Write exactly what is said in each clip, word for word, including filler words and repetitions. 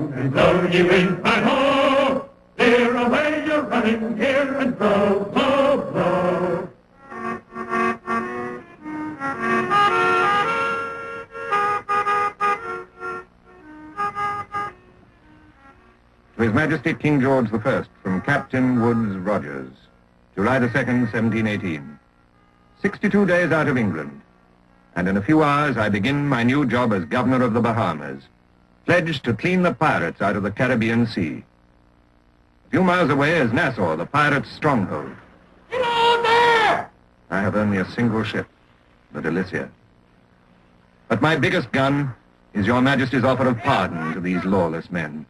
running, and blow ye wind and ho! Clear away you're running, here and blow, blow, blow. To His Majesty King George the First, from Captain Woods Rogers, July the second, seventeen eighteen. Sixty-two days out of England, and in a few hours I begin my new job as Governor of the Bahamas, pledged to clean the pirates out of the Caribbean Sea. A few miles away is Nassau, the pirates' stronghold. Get on there! I have only a single ship, the Delicia. But my biggest gun is Your Majesty's offer of pardon to these lawless men.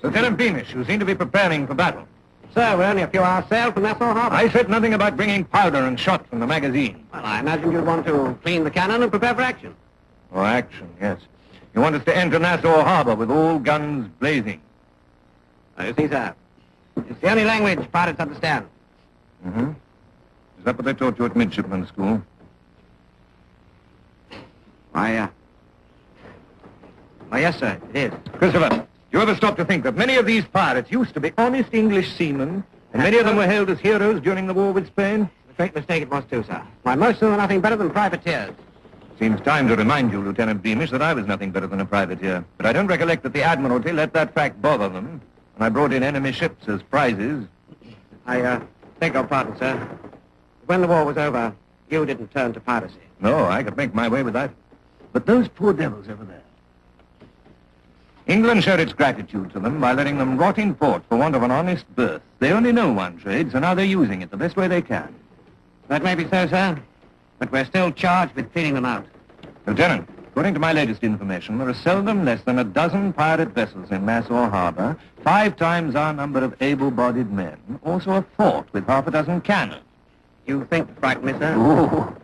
Lieutenant Beamish, you seem to be preparing for battle. Sir, we're only a few hours sail from Nassau Harbor. I said nothing about bringing powder and shot from the magazine. Well, I imagine you'd want to clean the cannon and prepare for action. Oh, action, yes. You want us to enter Nassau Harbor with all guns blazing. I see, sir. It's the only language pirates understand. Mm-hmm. Is that what they taught you at midshipman's school? Why, uh... Why, yes, sir, it is. Christopher, you ever stop to think that many of these pirates used to be honest English seamen, and many of them were hailed as heroes during the war with Spain? A great mistake it was, too, sir. Why, most of them were nothing better than privateers. Seems time to remind you, Lieutenant Beamish, that I was nothing better than a privateer. But I don't recollect that the Admiralty let that fact bother them, and I brought in enemy ships as prizes. I, uh, beg your pardon, sir. When the war was over, you didn't turn to piracy. No, I could make my way with that. But those poor devils over there. England showed its gratitude to them by letting them rot in port for want of an honest berth. They only know one trade, so now they're using it the best way they can. That may be so, sir. But we're still charged with cleaning them out. Lieutenant, according to my latest information, there are seldom less than a dozen pirate vessels in Nassau Harbor, five times our number of able-bodied men, also a fort with half a dozen cannons. You think to frighten me, sir? Ooh.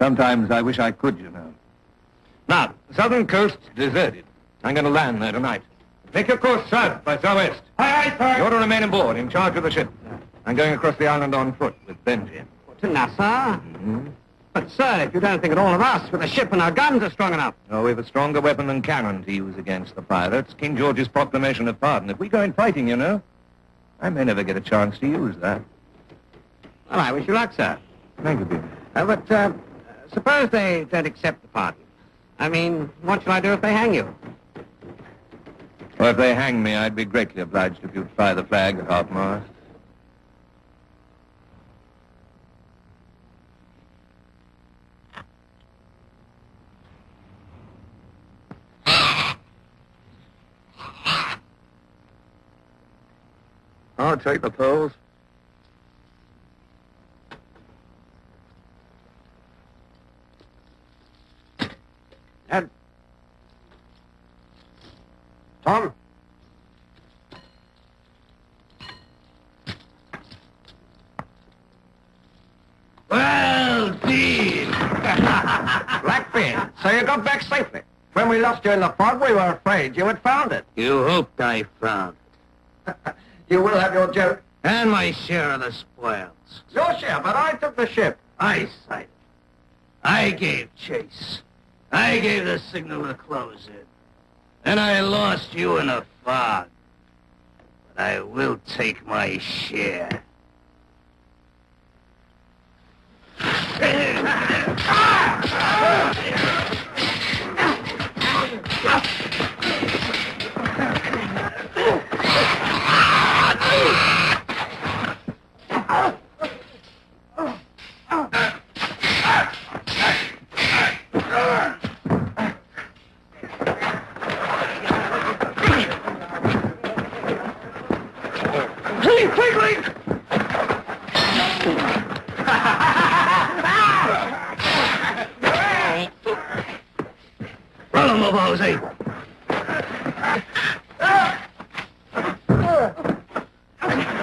Sometimes I wish I could, you know. Now, the southern coast's deserted. I'm going to land there tonight. Make your course south by southwest. Aye, aye, sir. You're to remain aboard, in charge of the ship. I'm going across the island on foot with Benji. To Nassau? Mm-hmm. But, sir, if you don't think at all of us, with a ship and our guns are strong enough. Oh, we have a stronger weapon than cannon to use against the pirates. King George's proclamation of pardon. If we go in fighting, you know, I may never get a chance to use that. Well, I wish you luck, sir. Thank you, dear. Uh, but, uh, suppose they don't accept the pardon. I mean, what shall I do if they hang you? Well, if they hang me, I'd be greatly obliged if you'd fly the flag at half-mast. I'll take the pearls. And... Tom? Well, Dean! Blackbeard, so you got back safely. When we lost you in the fog, we were afraid you had found it. You hoped I found it. You will have your joke. And my share of the spoils. Your share, but I took the ship. I sighted. I gave chase. I gave the signal to close in. Then I lost you in a fog. But I will take my share.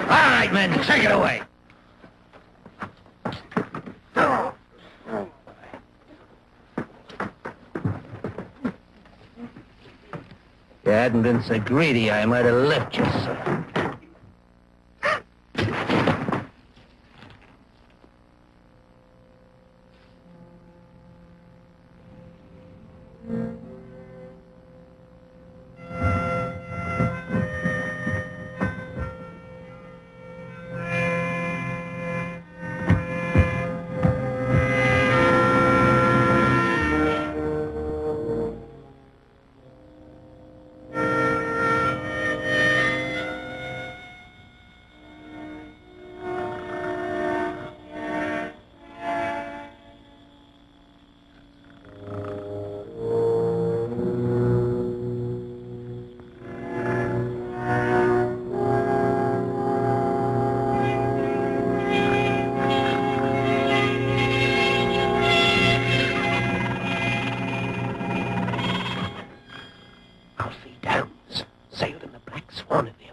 All right, men, take it away. hadn't been so greedy, I might have left you, sir. One of them.